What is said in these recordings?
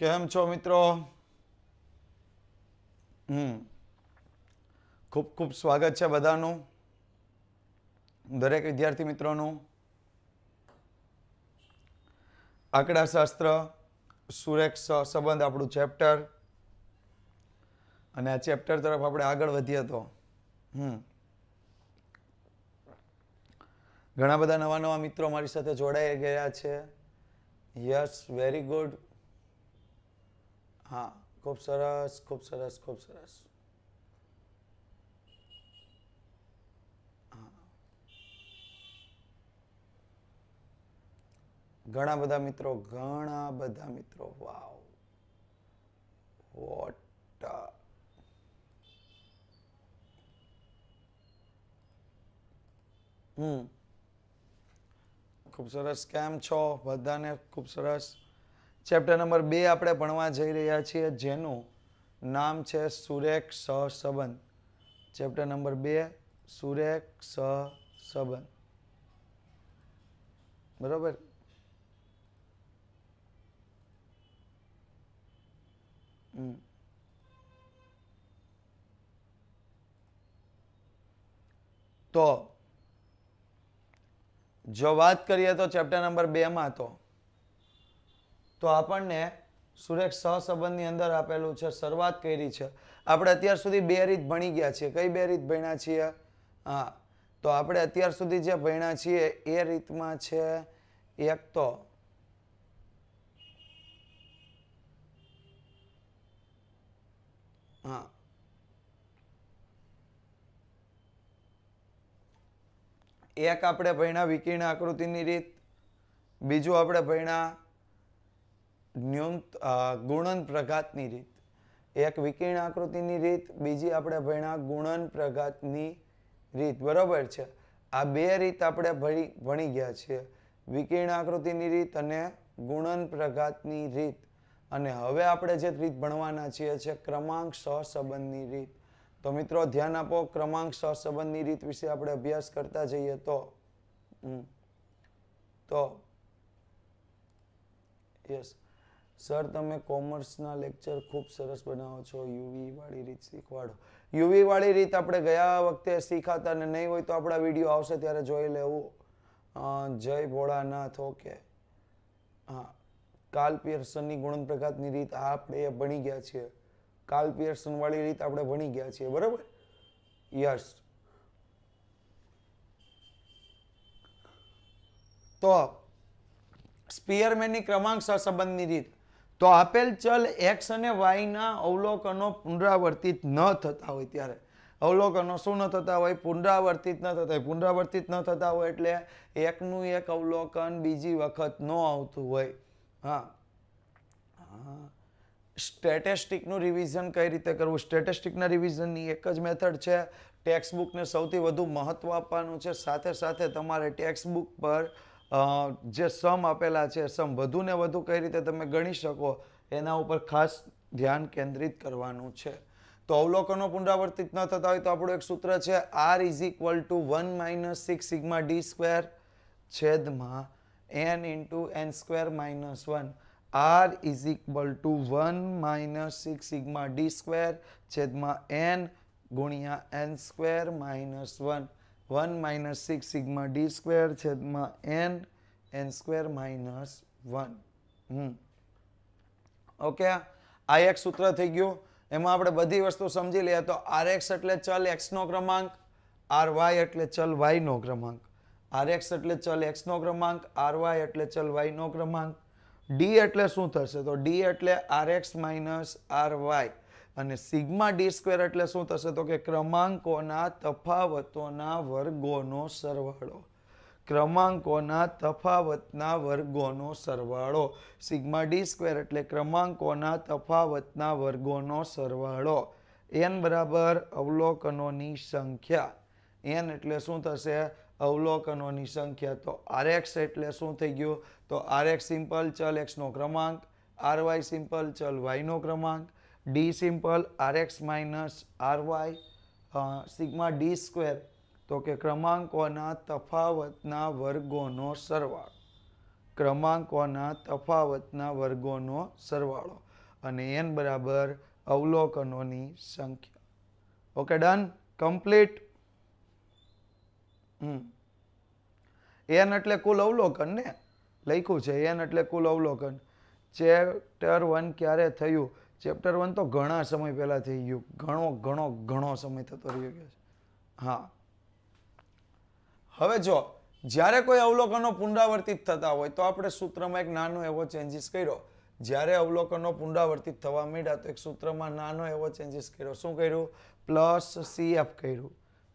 કેમ છો મિત્રો? ખૂબ ખૂબ સ્વાગત છે બધાનું, દરેક વિદ્યાર્થી મિત્રોનું. આંકડાશાસ્ત્ર સુરેખ સહસંબંધ આપણું ચેપ્ટર, અને આ ચેપ્ટર તરફ આપણે આગળ વધીએ તો ઘણા બધા નવા નવા મિત્રો મારી સાથે જોડાઈ ગયા છે. Yes, very good. हाँ, खूब सरस, खूब सरस, खूब सरस. हाँ, घणा बधा मित्रों, घणा बधा मित्रों. वाव, वॉट खूब सरस. केम छो बधाने? खूब सरस. चैप्टर नंबर 2 આપણે ભણવા જઈ રહ્યા છીએ, જેનું નામ છે સુરેખ સહસંબંધ. ચેપ્ટર નંબર 2 સુરેખ સહસંબંધ, બરાબર. તો જો વાત કરીએ તો ચેપ્ટર નંબર 2 માં તો આપણને સુરેખ સહસંબંધની અંદર આપેલું છે શરૂઆત કરી છે. આપણે અત્યાર સુધી બે રીત ભણી ગયા છીએ. કઈ બે રીત ભણ્યા છીએ? હા, તો આપણે અત્યાર સુધી જે ભણ્યા છીએ એ રીતમાં છે એક તો હા એક આપણે ભણ્યા વિકર્ણ આકૃતિની રીત, બીજું આપણે ભણ્યા गुणन प्रघातनी रीत. एक विकर्ण आकृतिनी रीत, बीजी आपणे भण्या गुणन प्रघातनी रीत, बराबर छे. आ बे रीत आपणे भणी गया छे, विकर्ण आकृतिनी रीत अने गुणन प्रघातनी रीत. अने हवे आपणे जे रीत भणवाना छे क्रमांक सहसंबंधनी रीत. तो मित्रों ध्यान आपो, क्रमांक सहसंबंधनी रीत विषे आपणे अभ्यास करता जईए तो यस सर, तमे कॉमर्सना लेक्चर खूब सरस बनावो छो. यूवी वाली रीत शीखवाड़ो. यूवी वाली रीत आपणे गया वखते शीखाता ने नहीं होय तो आपड़ा विडियो आवशे त्यारे जोई लेवो. जय भोळानाथ, ओके. हाँ, कार्ल पियर्सननी गुणन प्रघातनी रीत आपणे भणी गया छीए. कार्ल पियर्सन वाली रीत आपणे भणी गया छीए, बराबर. यस, तो स्पियरमेननी क्रमांक सहसंबंधनी रीत. तो आपेल चल एक्स अने वाई ना अवलोकनो पुनरावर्तित न थता होय त्यारे अवलोकनो शुं न थता होय? पुनरावर्तित न थता होय. पुनरावर्तित न थता होय एटले एकनुं एक अवलोकन बीजी वखत न आवतुं होय. हाँ, स्टेटिस्टिकनुं रिविजन कई रीते करवुं? स्टेटिस्टिकना रिविजननी एक ज मेथड छे. टेक्स्टबुकने सौथी वधु महत्व आपवानुं छे. साथे साथे तमारे टेक्स्टबुक पर जे सम आपेला है, सम વધુ ને વધુ કઈ રીતે તમે ગણી શકો એના ઉપર ખાસ ધ્યાન કેન્દ્રિત કરવાનું છે. તો અવલોકનો પુનરાવર્તિત ન થતા હોય તો આપણું એક સૂત્ર છે r is equal to 1 - 6 sigma d square છેદમાં n into n square minus 1. r is equal to 1 - 6 sigma d square છેદમાં n ગુણ્યા n square minus 1. 1 - 6 sigma d square छेदमा n n square minus 1. Okay, आ एक सूत्र थी गयु. M आप बधी वस्तु समझी लीए तो आर एक्स एटले चल एक्स नो क्रमांक, आर वाय एटले चल वाय नो क्रमांक, आर एक्स एटले चल एक्स नो क्रमांक, आर वाय एटले चल वाय नो क्रमांक, डी एटले शू थशे? तो डी एटले R X minus R Y અને સિગ્મા ડી સ્ક્વેર એટલે શું થશે? તો કે ક્રમાંકોના તફાવતોના વર્ગોનો સરવાળો. ક્રમાંકોના તફાવતના વર્ગોનો સરવાળો. સિગ્મા ડી સ્ક્વેર એટલે ક્રમાંકોના તફાવતના વર્ગોનો સરવાળો. n બરાબર અવલોકનોની સંખ્યા. n એટલે શું થશે? અવલોકનોની સંખ્યા. તો rx એટલે શું થઈ ગયું? તો rx સિમ્પલ ચલ x નો ક્રમાંક, ry સિમ્પલ ચલ y નો ક્રમાંક, D simple R X minus R Y, sigma D square तो के क्रमांकोना तफावतना वर्गोनो सरवाळो. क्रमांकोना तफावतना वर्गोनो सरवाळो. અને n बराबर अवलोकनोनी संख्या। Okay done complete. एन एटले कुल अवलोकन ने लख्यू है, एन एटले कुल अवलोकन। चेप्टर वन क्यारे थयुं? चेप्टर वन तो घणा समय पहला थई गयुं, घणो घणो घणो समय थतो रही गयो छे। हाँ हवे जो ज्यारे कोई अवलोकनों पुनरावर्तित थता होय तो आपणे सूत्रमां एक नानो एवो चेन्जीस कर्यो। ज्यारे अवलोकनों पुनरावर्तित थवा मीड्या तो एक सूत्रमां नानो एवो चेन्जीस कर्यो। शुं कर्युं? प्लस सी एफ कर्युं।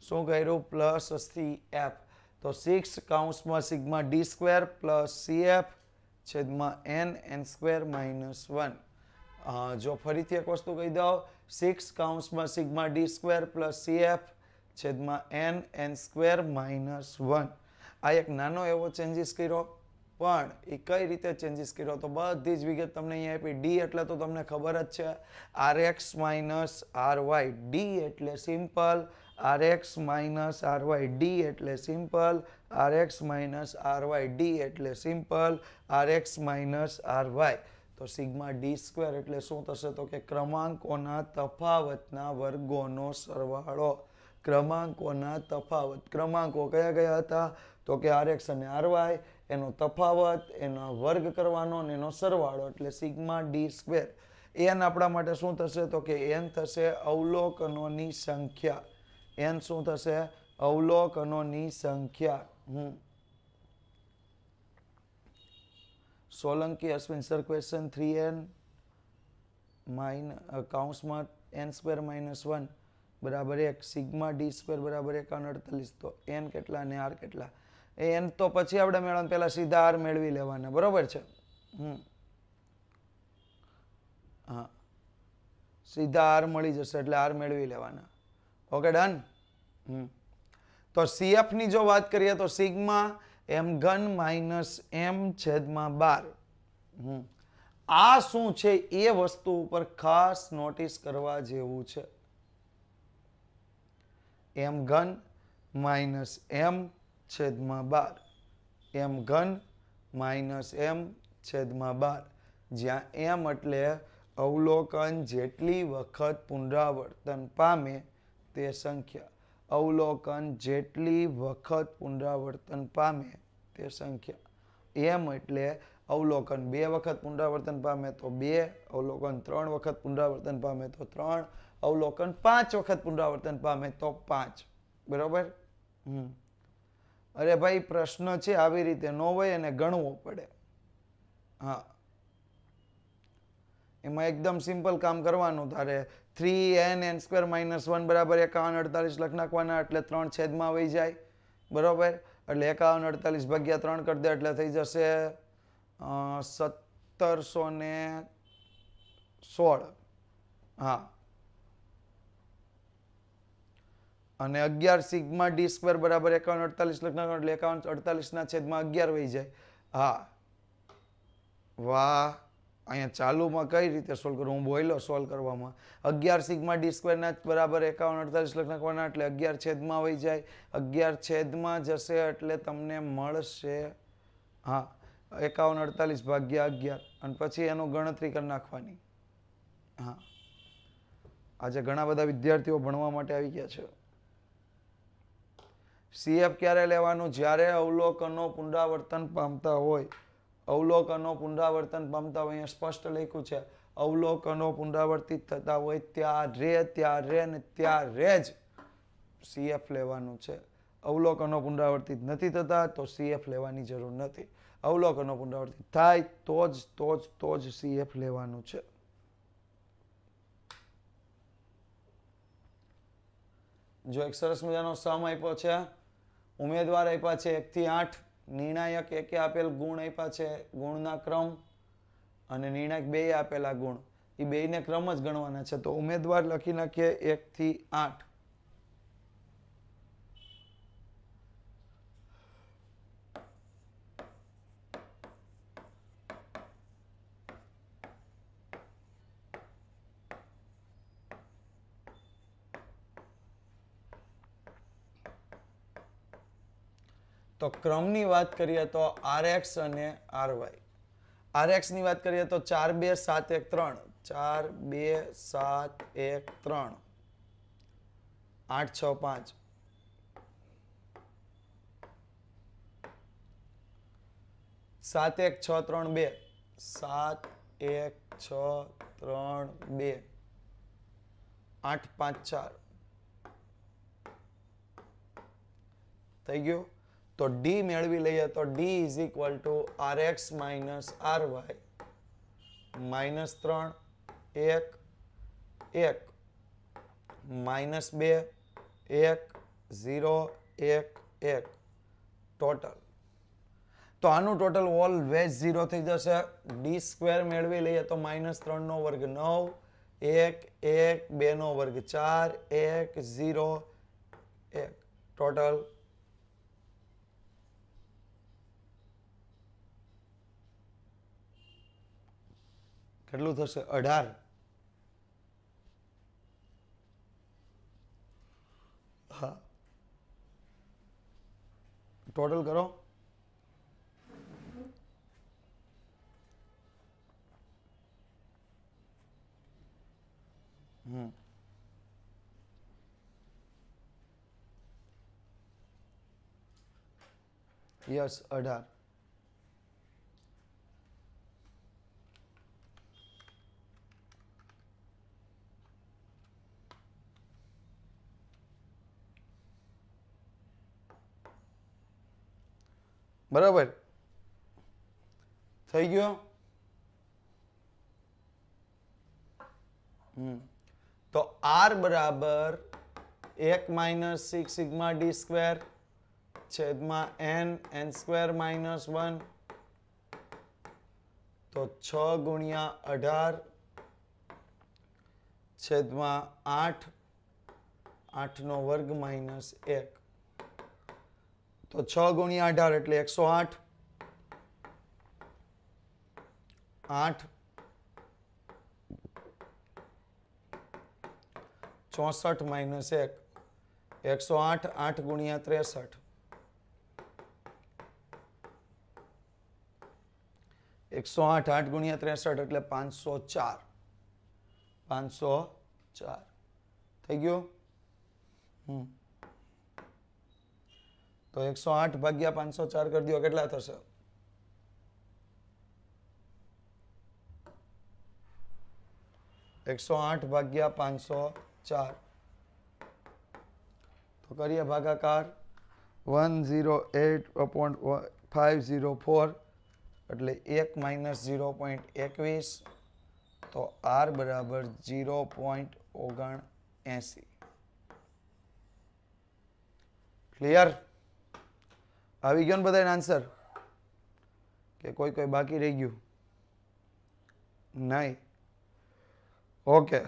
शुं कर्युं? Plus C F. तो 6 काउंसमा sigma D square plus C F छेदमा एन एन स्क्वेर माइनस 1। जो फरीथी एक वस्तु कही दो, 6 काउंसमा sigma D square plus C F छेदमा एन एन स्क्वेर माइनस 1। आ एक नानो एवो चेन्जीस कर्यो पण ए कई रीते चेन्जीस कर्यो तो बधी ज विगत तमने अहींया आपी। डी एटले तो तमने खबर ज छे R X minus R Y. D एटले simple R X minus R Y. D एटले simple R X minus R Y. D एटले simple R X minus R Y. तो सिग्मा डी स्क्वेर एटले शुं थशे तो के क्रमांकोना तफावतना वर्गोनो सरवाळो। क्रमांकोना तफावत, क्रमांको कया कया हता तो के आर एक्स अने आर वाय, एनो तफावत, एनो वर्ग करवानो ने एनो सरवाळो एटले सिग्मा डी स्क्वेर। एन आपणा माटे शुं थशे तो के एन थशे अवलोकनोनी संख्या। एन शुं थशे? अवलोकनोनी संख्या। Solanki Ashwin sir question 3n माइन काउंसमा एन स्क्वेर माइनस 1 बराबर 1 सिग्मा डी स्क्वेर बराबर 148। तो एन केटला ने आर केटला? एन तो पछी आपणे मेळवानुं, पहेला सीधा आर मेळवी लेवाना, बरोबर छे। हाँ सीधा आर मळी जशे एटले आर मेळवी लेवाना। Okay done. तो सीएफ नी जो बात करिए तो सिग्मा एम घन माइनस एम छेदमा 12। आ शू छे ए वस्तु पर खास नोटिस करवा जेवू छे। एम घन माइनस एम छेदमा 12। एम घन माइनस एम छेदमा 12 ज्यां एम एटले अवलोकन जेटली वखत पुनरावर्तन पामे ते संख्या। अवलोकन जेटली वखत पुनरावर्तन पामे ते संख्या। एम एटले अवलोकन 2 वखत पुनरावर्तन पामे तो 2, अवलोकन 3 वखत पुनरावर्तन पामे तो 3, अवलोकन 5 वखत पुनरावर्तन पामे तो 5, बराबर। अरे भाई प्रश्न छे આવી રીતે નો હોય અને ગણવો પડે। हाँ એમાં એકદમ સિમ્પલ કામ કરવાનું। તારે 3n n સ્ક્વેર માઇનસ 1 બરાબર 5148 લખ નાખવાના એટલે 3 છેદમાં વહી જાય, બરાબર। એટલે 5148 ભાગ્યા 3 કરી દે એટલે થઈ જશે 1716। હા અને 11 સિગ્મા ડી સ્ક્વેર બરાબર 5148 લખ નાખો એટલે 5148 ના છેદમાં 11 વહી જાય। હા વાહ अँ चालू में कई रीते सोल्व करूँ? हूँ बोलो सोल्व करवामां 11 सिग्मा डी स्क्वेर बराबर 5148 लख नाखवाना एटले 11 छेदमां वही जाए। 11 छेदमां जशे एटले तमने मळशे हाँ 5148 भाग्या 11 अने पछी एनो गणतरी करी नाखवानी। हाँ आजे घणा बधा विद्यार्थीओ भणवा माटे आवी गया छे। सीएफ क्यारे लेवानुं? ज्यारे अवलोकनो पुनरावर्तन पामता होय। अवलोकनों पुनरावर्तन पामता होय, स्पष्ट लख्यू है अवलोकनों पुनरावर्तित थता होय त्यारे त्यारे ने त्यारे ज सीएफ लेवानुं छे। अवलोकनों पुनरावर्तित नथी थता तो सीएफ लेवानी जरूर नथी। अवलोकनों पुनरावर्तित थाय तो ज सीएफ लेवानुं छे। जो एक सरस मजानो सम आप्यो छे, उमेदवार आप्या छे 1 થી 8, निर्णायक 1 आपेल गुण आप्या छे, गुणना क्रम अने निर्णायक 2 आपेला गुण, ई बेयने क्रम ज गणवाना छे। तो उमेदवार लखी नाखीए 1 થી 8। तो क्रमनी बात करिए तो आर एक्स अने आर वाय। आर एक्स नी बात करिए तो 4 2 7 1 3 चार बे सात एक त्रण आठ छ पांच सात एक छ त्रण बे सात एक छ त्रण बे आठ पांच चार थई गयो। तो d मेळवी लईए तो d is equal to R X minus R Y minus त्रण एक एक माइनस बे एक जीरो एक एक टोटल। तो आनु टोटल ऑलवेज जीरो थी जैसे डी स्क्वेर मेळवी लईए तो माइनस त्रण नो वर्ग नौ एक एक बे नो वर्ग चार एक जीरो एक टोटल કેટલું થશે 18। હા ટોટલ કરો યસ 18। बराबर थई गयो। तो आर बराबर एक minus six sigma D square छेद में N N square minus one तो छ गुणिया अठार छेद में आठ आठ नो वर्ग माइनस एक तो छ गुणिया अठार एटले 108 8 64 माइनस 1 108 8 गुणिया 63 108 8 गुणिया 63 एटले 504 504 थई गयो। तो 108 भाग्या 504 कर दियो केटला थशे 108 भाग्या 504 तो करिए भागाकार 108/504 एटले 1 माइनस 0.21 तो आर बराबर 0.79। क्लियर આવી ગયો ને બધાય આન્સર કે કોઈ કોઈ બાકી રહી ગયું નહીં? ઓકે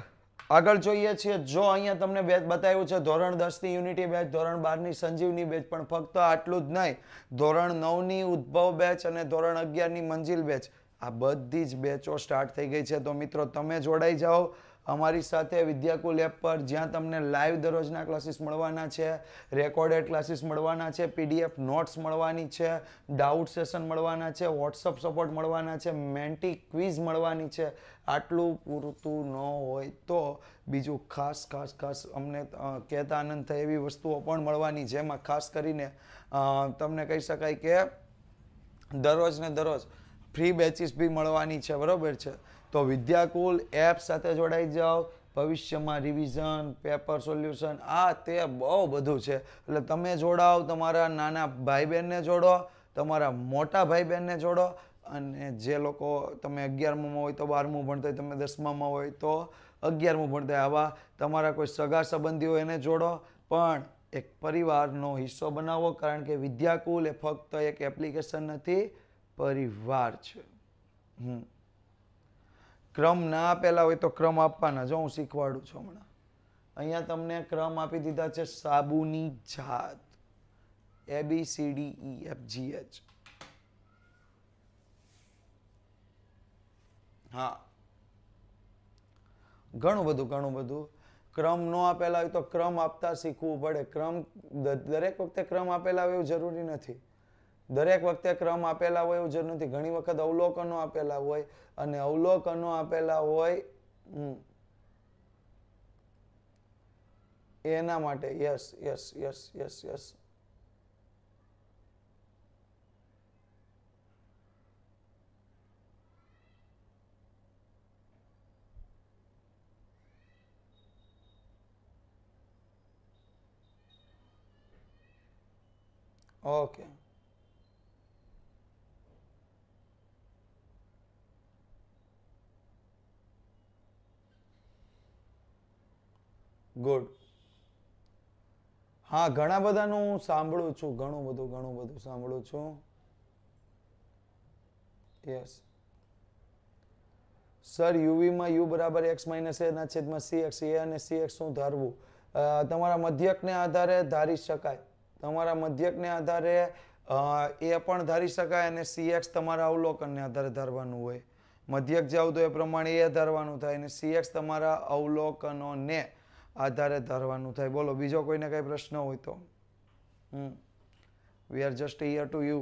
આગળ જોઈએ છીએ। જો અહીંયા તમને બેચ બતાવ્યું છે ધોરણ 10 ની યુનિટી બેચ, ધોરણ 12 ની સંજીવની બેચ, પણ ફક્ત આટલું જ નહીં, ધોરણ 9 ની ઉદ્ભવ બેચ અને ધોરણ 11 ની મંજિલ બેચ, આ બધી જ બેચો સ્ટાર્ટ થઈ ગઈ છે। તો મિત્રો તમે જોડાઈ જાઓ અમારી સાથે વિદ્યાકુલ એપ પર, જ્યાં તમને લાઈવ દરરોજના ક્લાસીસ મળવાના છે, રેકોર્ડેડ ક્લાસીસ મળવાના છે, પીડીએફ નોટ્સ મળવાની છે, ડાઉટ સેશન મળવાના છે, વોટ્સઅપ સપોર્ટ મળવાના છે, મેન્ટી ક્વિઝ મળવાની છે। આટલું પૂરતું ન હોય તો બીજું ખાસ ખાસ ખાસ અમને કહેતા આનંદ થાય એવી વસ્તુઓ પણ મળવાની, જેમાં ખાસ કરીને તમને કહી શકાય કે દરરોજને દરરોજ ફ્રી બેચીસ બી મળવાની છે, બરાબર છે? તો વિદ્યાકુલ એપ સાથે જોડાઈ જાઓ, ભવિષ્યમાં રિવિઝન, પેપર સોલ્યુશન, આ તે બહુ બધું છે। એટલે તમે જોડાઓ, તમારા નાના ભાઈ બહેનને જોડો, તમારા મોટા ભાઈ બહેનને જોડો, અને જે લોકો તમે 11માં હોય તો 12મું ભણતા હોય, તમે 10માં હોય તો 11મું ભણતા હોય, આવા તમારા કોઈ સગા સંબંધી હોય એને જોડો, પણ એક પરિવારનો હિસ્સો બનાવો, કારણ કે વિદ્યાકુલ એ ફક્ત એક એપ્લિકેશન નથી, પરિવાર છે। क्रम ना आपेला हो तो क्रम आपवाना, जो हूँ शीखवाडू छो हमणां। अहींया तमने क्रम आपी दीधा छे साबुनी जात ABCDEFGH। हाँ घणुं बधुं क्रम न आपेला हो तो क्रम आपता शीखवुं पड़े। क्रम दरेक वखते क्रम आपेला होय एवुं जरूरी नथी, दरेक वखते क्रम आपेला होय एवुं जरूरी નથી। ઘણી વખત અવલોકનો આપેલા હોય અને અવલોકનો આપેલા હોય एना माटे yes yes yes yes yes okay good हाँ घणा बधानुं सांभळू छुं घणुं बधुं सांभळू छुं यस सर यूवी में यू बराबर एक्स माइनस ए ना छेदमां सी एक्स ए अने सी एक्स शुं धारवुं तमारा मध्यकने आधारे धारी शकाय तमारा मध्यकने आधारे ए पण धारी शकाय अने सी एक्स तमारा अवलोकनने आधारे धारवानुं होय मध्यक जे आवतो ए प्रमाणे ए धारवानुं थाय अने सी एक्स तमारा अवलोकनोने आधारे धारवानुं थाय बोलो बीजो कोईने काई प्रश्न होय तो we are just here to you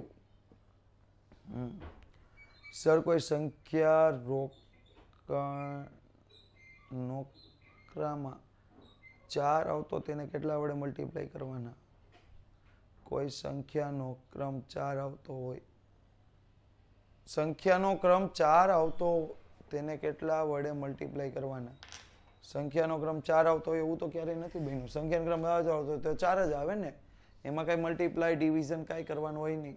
sir कोई संख्या रोकाणोक्रामां 4 आवतो तेने केटला वडे मल्टीप्लाय करवाना कोई संख्यानो क्रम 4 आवतो होय संख्यानो क्रम 4 आवतो तेने केटला वडे मल्टीप्लाय करवाना संख्यानो क्रम 4 आवतो एवुं तो क्यारेय नथी बन्युं संख्यानो क्रम 4 आवतो तो 4 ज आवे ने एमां काई मल्टीप्लाय डिविजन काई करवानुं होय नहीं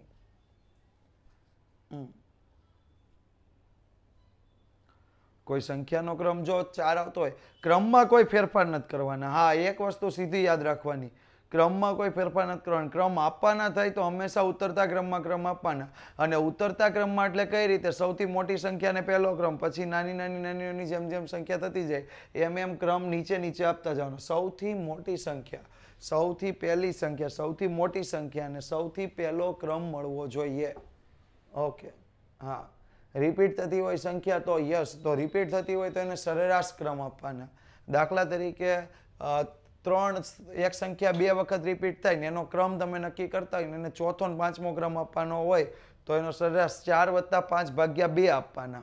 कोई संख्यानो क्रम जो 4 आवतो होय क्रममां कोई फेरफार नथी करवाना हाँ एक वस्तु सीधी याद राखवानी क्रममां कोई फेरफार नथी करवानो क्रम आपवाना थाय तो हमेशा उतरता क्रममां क्रम आपवाना अने उतरता क्रममां एटले कई रीते सौथी मोटी संख्याने पहेलो क्रम पछी नानी नानी नानी जेम जेम संख्या थती जाय एम एम क्रम नीचे नीचे आपता जावनो सौथी मोटी संख्या सौथी पहेली संख्या सौथी मोटी संख्या अने सौथी पहेलो क्रम मळवो जोईए ओके हाँ रिपीट थती होय संख्या तो यस तो रिपीट थती होय तो एने सरेराश क्रम आपवाना दाखला तरीके 3 एक संख्या 2 वखत रिपीट थाय ने एनो क्रम तमे नक्की करता होय ने चौथो अने पांचमो क्रम आपवानो होय तो एनो सरेराश 4 + 5/2 आपवाना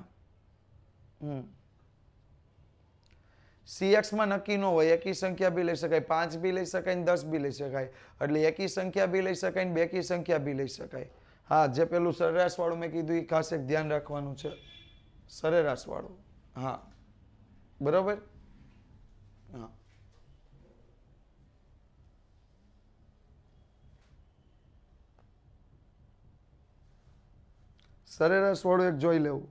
cx માં નક્કી નો હોય એકી સંખ્યા બી લઈ શકાય 5 બી લઈ શકાય ને 10 બી લઈ શકાય એટલે એકી સંખ્યા બી લઈ શકાય ને બેકી સંખ્યા બી લઈ શકાય हाँ जे पेलू सरेराश वाळू मैं कीधुं ई खास एक ध्यान राखवानुं छे सरेराश वाळू हाँ बराबर हाँ सरेराश वाळू एक जोई लेवुं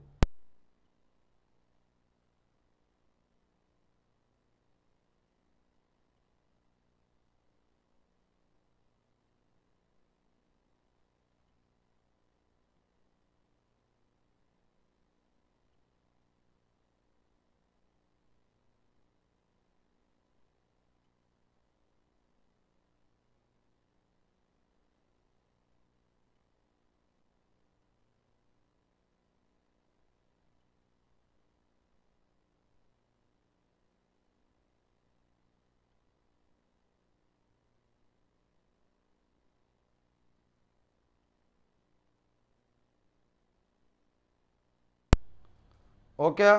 ओके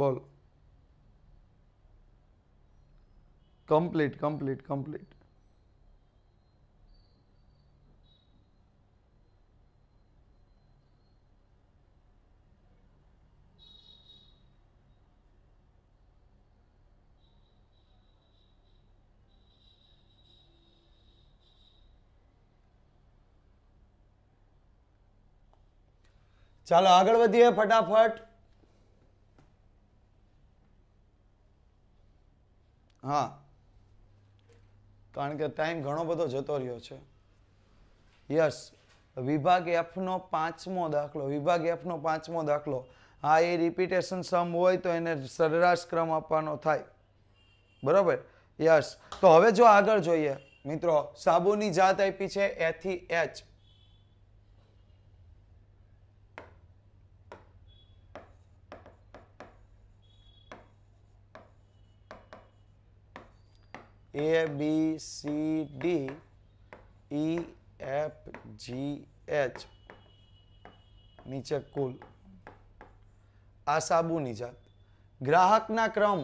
बोल कंप्लीट कंप्लीट कंप्लीट चलो आगळ वधीए फटाफट हाँ कारण के टाइम घणो बधो जतो रह्यो छे यस विभाग एफ नो 5मो दाखलो विभाग एफ नो 5मो दाखलो हाँ ए रिपीटेशन सम होय तो एने सरेराश क्रम आपवानो थाय बराबर यस तो हवे जो आगळ जोईए मित्रों साबुनी जात आपी छे ए थी H A B C D E F G H नीचे कुल आ साबुनी जात। ग्राहकना क्रम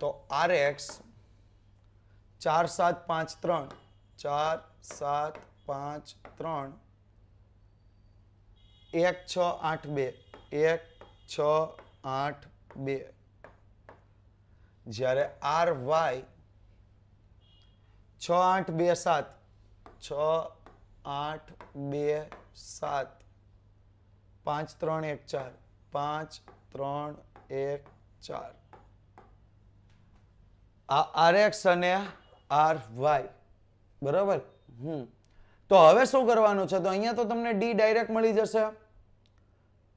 तो RX 4753 4753 1682 1682 જ્યારે RY 6827 6827 5314 5314 RX અને RY बराबर। तो हवे शुं करवानुं छे? तो अहींया तो तमने D डायरेक्ट मळी जशे।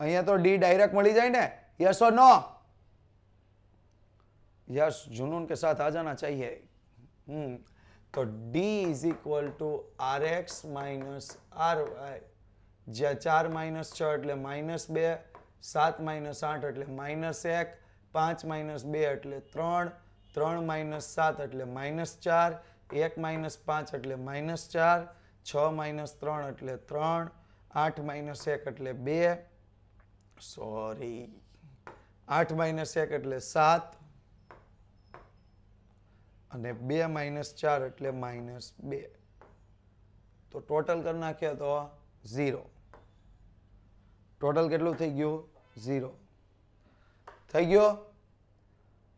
अहींया तो D डायरेक्ट मळी जाय ने। यस और नो? यस जुनून के साथ आ जाना चाहिए। तो D is equal to RX minus RY। जे 4 - 6 એટલે -2, 7 - 8 એટલે -1, 5 - 2 એટલે 3, 3 - 7 એટલે -4, 1 - 5 એટલે -4, 6 - 3 એટલે 3, 8 - 1 એટલે 2, સોરી 8 - 1 એટલે 7 અને 2 - 4 એટલે -2। તો ટોટલ કરી નાખ્યા તો 0। टोटल कितना થઈ ગયું? 0 થઈ ગયો।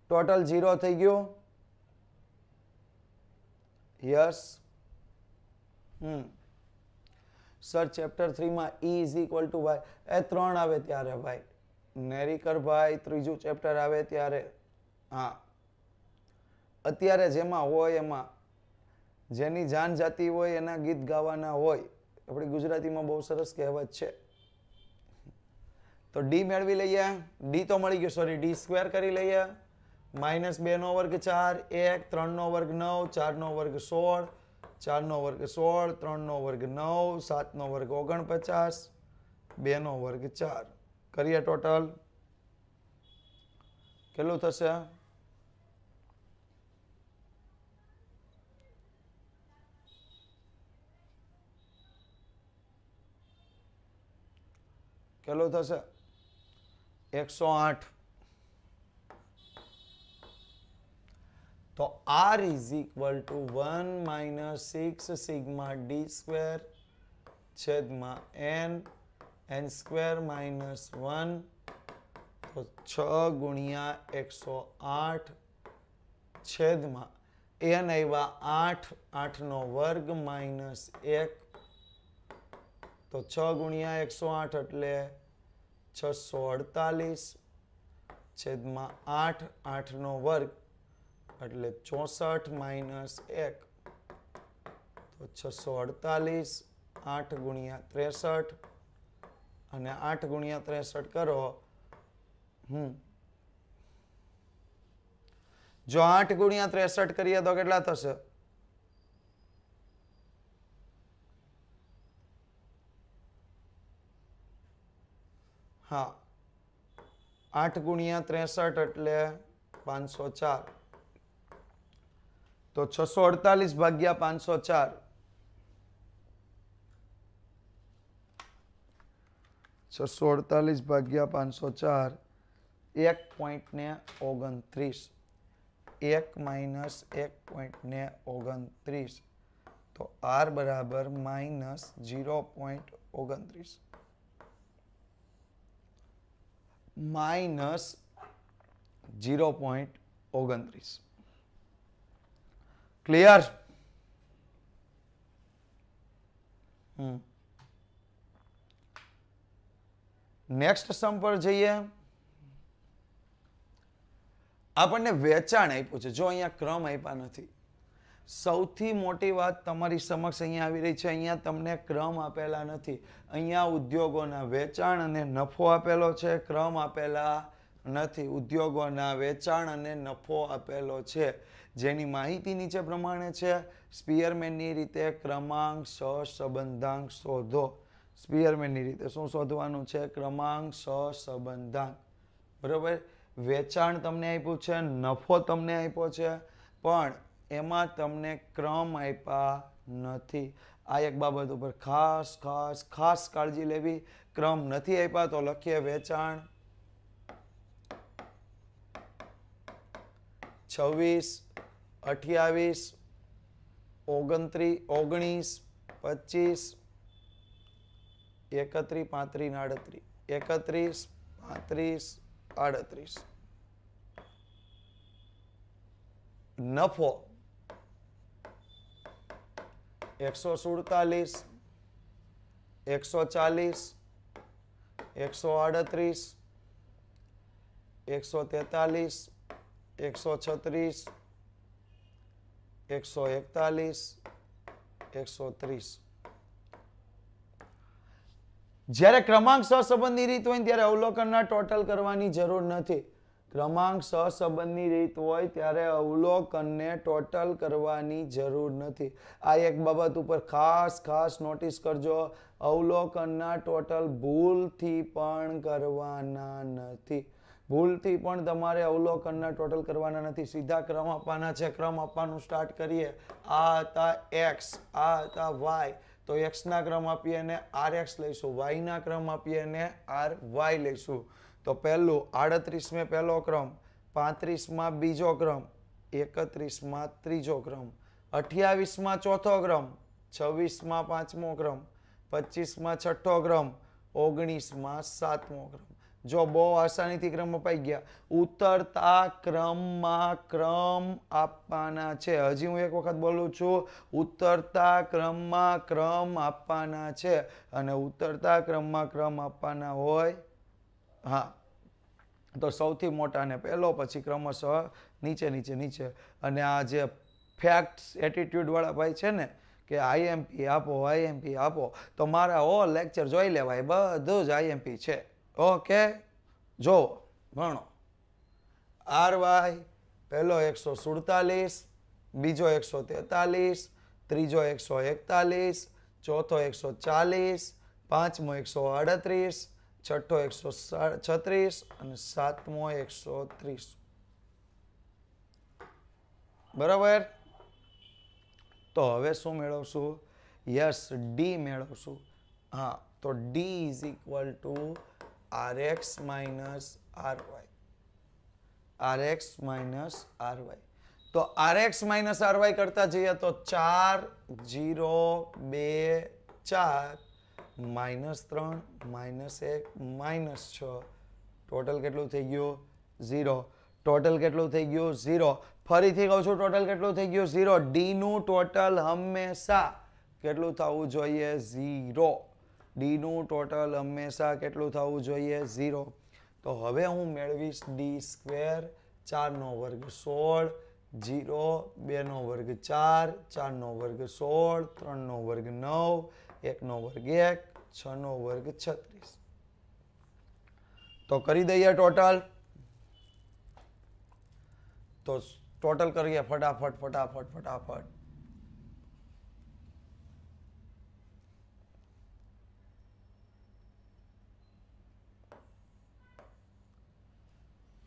टोटल 0 થઈ ગયો। यस। सर चैप्टर 3 માં E is equal to y એ 3 આવે ત્યારે y નેરીકર ભાઈ ત્રીજું ચેપ્ટર આવે ત્યારે હા અત્યારે જેમાં હોય એમાં જેની જાન જાતી હોય એના ગીત ગાવાના હોય अपनी गुजराती में बहुत सरस कहेवत है। तो डी मेळवी लईए। डी तो मळी गयो, सॉरी डी स्क्वेर करी लईए। -2 નો વર્ગ 4, 1, 3 નો વર્ગ 9, 4 નો વર્ગ 16, 4 નો વર્ગ 16, 3 નો વર્ગ 9, 7 નો વર્ગ 49, 2 નો વર્ગ 4 करिए। टोटल केटलुं थशे? 108। तो R is equal to 1 - 6 sigma D square छेदमा n स्क्वेर माइनस 1। तो 6 × 108 छेदमा n आया 8 - 8 નો વર્ગ - 1। तो 6 × 108 એટલે 648 છેદમાં 8 - 8 નો વર્ગ એટલે 64 - 1। તો 648 8 × 63 અને 8 × 63 કરો। જો 8 × 63 કરીએ તો કેટલા થશે? 8 × 63 એટલે 504। તો 648 ભાગ્યા 504, 648 ભાગ્યા 504 1.29, 1 - 1.29। તો R બરાબર -0.29 -0.29। क्लियर? नेक्स्ट सम पर जाइए। आपने वेचाण आप्युं छे। जो अहींया क्रम आप्या नथी। સૌથી મોટી વાત તમારી સમક્ષ અહીંયા આવી રહી છે। અહીંયા તમને ક્રમ આપેલા નથી। અહીંયા ઉદ્યોગોના વેચાણ અને નફો આપેલો છે, ક્રમ આપેલા નથી। ઉદ્યોગોના વેચાણ અને નફો આપેલો છે જેની માહિતી નીચે પ્રમાણે છે। સ્પિયરમેનની રીતે ક્રમાંક સહસંબંધાંક શોધો। સ્પિયરમેનની રીતે શું શોધવાનું છે? ક્રમાંક સહસંબંધાંક। બરાબર, વેચાણ તમને આપ્યું છે, નફો તમને આપ્યો છે, પણ એમાં તમને ક્રમ આપ્યા નથી। આ એક બાબત ઉપર ખાસ ખાસ ખાસ કાળજી લેવી। ક્રમ નથી આપ્યા તો લખીએ વેચાણ छवीस, अठयावीस, ओगणीस, पच्चीस, एकत्रीस, पांतरीस, आड़तरीस, एकत्रीस, पांतरीस, आड़तरीस। नफो 147, 140, 138, 143, 136, 141, 130। જ્યારે ક્રમાંક સહસંબંધની રીત હોય ત્યારે અવલોકનના ટોટલ કરવાની જરૂર નથી। क्रमांक सहसंबंधनी रीत होय त्यारे अवलोकनने टोटल करवानी जरूर नथी। आ एक बाबत उपर खास खास नोटिस करजो, अवलोकनना टोटल भूलथी पण करवाना नथी। भूलथी पण तमारे अवलोकनना टोटल करवाना नथी, सीधा क्रम आपवाना छे। क्रम आपवानुं स्टार्ट करीए। आ हता एक्स, आ हता वाय, तो एक्स ना क्रम आपीए ने आर एक्स लईशुं, वाय ना क्रम आपीए ने आर वाय लईशुं। तो पहलू 38 में पहलो क्रम, 35 में बीजो क्रम, 31 में तीजो क्रम, 28 में चौथो क्रम, 26 में पांचमो क्रम, 25 में छठो क्रम, 19 में सातमो क्रम। जो बहुत आसानी थी क्रम अपाई गया। उतरता क्रम में क्रम आपवाना छे। हजी हूँ एक वखत बोलू छू, उतरता क्रम में क्रम आपवाना छे। अने उतरता क्रम में क्रम आपवाना होय। हाँ, तो सौथी मोटा ने पहलो, पछी क्रमशः नीचे नीचे नीचे। अने आज फैक्ट्स एटीट्यूड वाला भाई छे ने कि आईएमपी आपो, आईएमपी आपो, तो मारा ओ लेक्चर जोई लेवाय, बधुं ज आईएमपी छे। ओके, जो भणो। आरवाय पहलो 147, बीजो 143, तीजो 141, चौथो 140, पांचमो 138, छठो 136, सातमो 130। बराबर। तो हवे शू मेळवशु? यस, डी मेळवशु। हाँ, तो D is equal to R X minus R Y, R X minus R Y. तो R X minus R Y करता जाइए तो 4024 माइनस 3 माइनस 1 माइनस 6 टोटल केटलू थई गयो 0। टोटल केटलू थई गयो 0। फरीथी कहूं छुं, टोटल केटलू थई गयो 0। डी नु टोटल हमेशा केटलू थवुं जोईए 0। डी नु टोटल हमेशा केटलू थवुं जोईए 0। तो हवे हूँ मेळवीश डी स्क्वेर, 4 નો વર્ગ 16, 0, 2 નો વર્ગ 4, 4 નો વર્ગ 16, 3 નો વર્ગ 9, 1 નો વર્ગ 1, 6 નો વર્ગ 36। तो करी दईए टोटल। तो टोटल करिए फटाफट फटाफट फटाफट।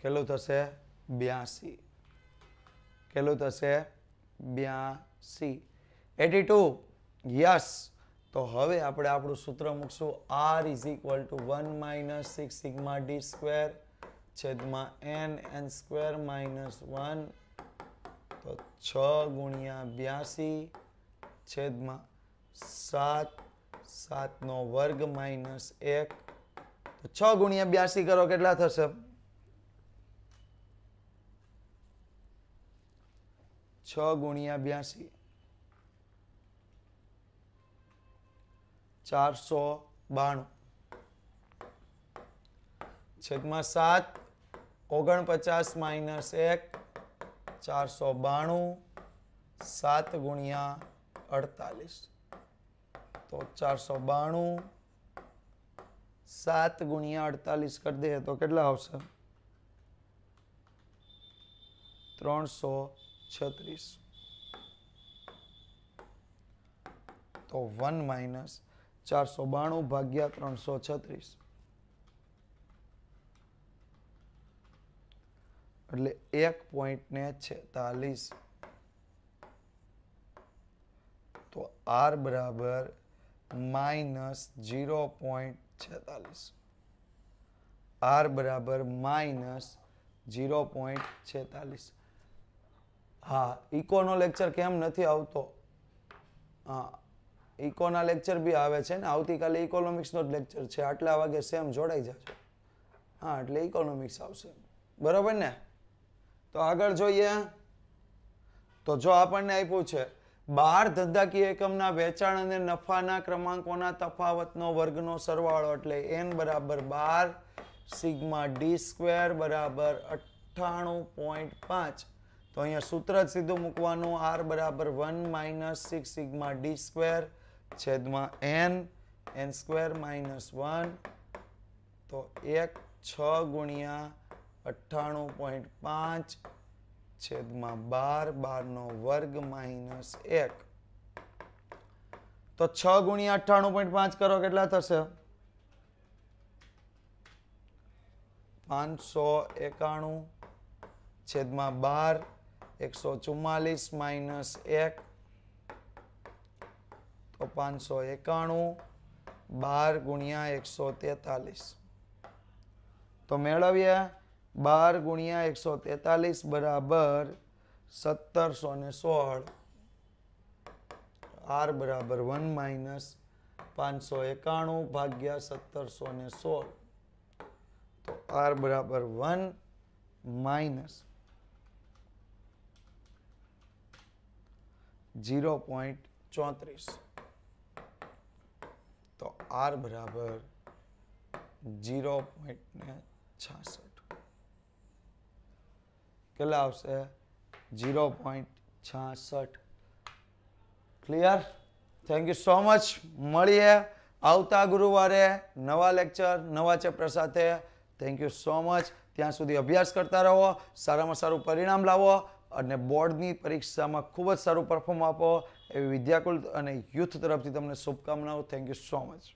केलू थशे 82, केलू थशे 82, 82। यस, तो हवे आपणे आपणुं सूत्र मूकशुं। R is equal to 1 - 6 sigma D square छेदमा एन, एन स्क्वेर माइनस 1, तो 6 × 82 छेदमा 7, 7 નો વર્ગ - 1, तो 6 × 82 करो केटला थशे? 6 × 82 492 छेदमा 7, 49 माइनस 1, 492, 7 × 48, तो 492, 7 × 48 कर दे तो कितना आवशे? 336। तो 1 - 492 ભાગ્યા 336 એટલે 1.46। તો r બરાબર -0.46। r બરાબર -0.46। हाँ इकोनो लेक्चर केम नहीं आवतो। हाँ इकोना लेक्चर भी आवे छे ने आवती काले इकोनॉमिक्स नो लेक्चर छे आटला वागे सेम जोड़ाई जाजो। हाँ એટલે इकोनॉमिक्स आवशे बराबर ने। तो आगळ जोईए तो जो आपने आप्युं छे 12 धंधाकीय एकमना वेचाण अने नफाना क्रमांकोना तफावतनो वर्गनो सरवाळो એટલે n बराबर 12 सिग्मा d स्क्वेर बराबर 98.5। तो अहींया सूत्र सीधो मूकवानुं r बराबर 1 माइनस 6 सिग्मा d स्क्वेर छेदमां n n स्क्वेर माइनस 1। तो 1 6 × 98.5 छेदमां 12 12 નો વર્ગ माइनस 1। तो 6 × 98.5 करो केटला थशे 591 छेदमां 12 144 माइनस 1। तो 591 12 × 143। तो मेळवीए 12 × 143 बराबर 1716। आर बराबर 1 माइनस 591 भाग्या 1716। तो आर बराबर 1 माइनस 0.34। तो आर बराबर 0.66 केला आवशे 0.66। Clear. Thank you so much. मळीए आवता गुरुवारे नवा लेक्चर नवा चेप्टर साथे। Thank you so much. ત્યાં સુધી અભ્યાસ કરતા રહો, સારામાં સારું પરિણામ લાવો અને બોર્ડની પરીક્ષામાં ખૂબ જ સારું પરફોર્મ આપો એવી વિદ્યાકુલ અને યુથ તરફથી તમને શુભકામનાઓ। Thank you so much.